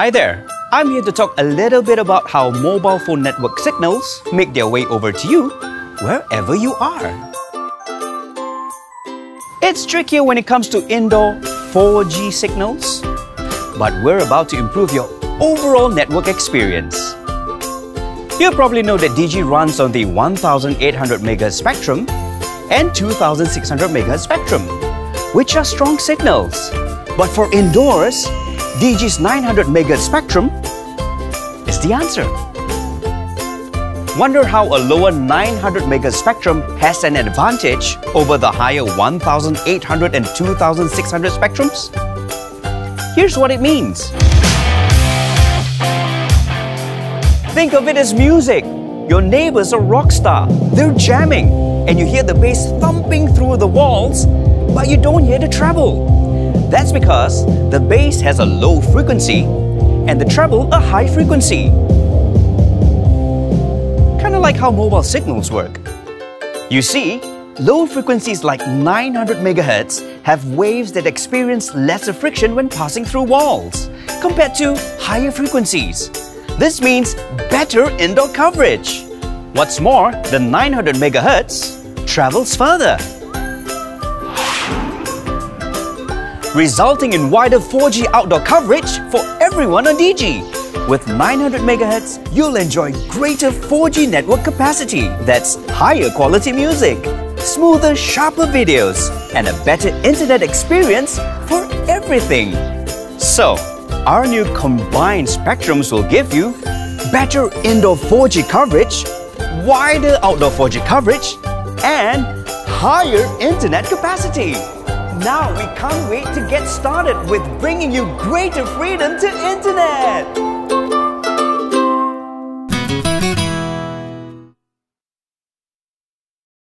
Hi there, I'm here to talk a little bit about how mobile phone network signals make their way over to you wherever you are. It's trickier when it comes to indoor 4G signals, but we're about to improve your overall network experience. You probably know that Digi runs on the 1800 MHz spectrum and 2600 MHz spectrum, which are strong signals. But for indoors, Digi's 900 MHz spectrum is the answer. Wonder how a lower 900 MHz spectrum has an advantage over the higher 1800 and 2600 spectrums? Here's what it means. Think of it as music. Your neighbor's a rock star. They're jamming, and you hear the bass thumping through the walls, but you don't hear the treble. That's because the bass has a low frequency and the treble a high frequency. Kind of like how mobile signals work. You see, low frequencies like 900 MHz have waves that experience lesser friction when passing through walls compared to higher frequencies. This means better indoor coverage. What's more, the 900 MHz travels further, resulting in wider 4G outdoor coverage for everyone on Digi. With 900 MHz, you'll enjoy greater 4G network capacity. That's higher quality music, smoother, sharper videos, and a better internet experience for everything. So, our new combined spectrums will give you better indoor 4G coverage, wider outdoor 4G coverage, and higher internet capacity. Now we can't wait to get started with bringing you greater freedom to internet!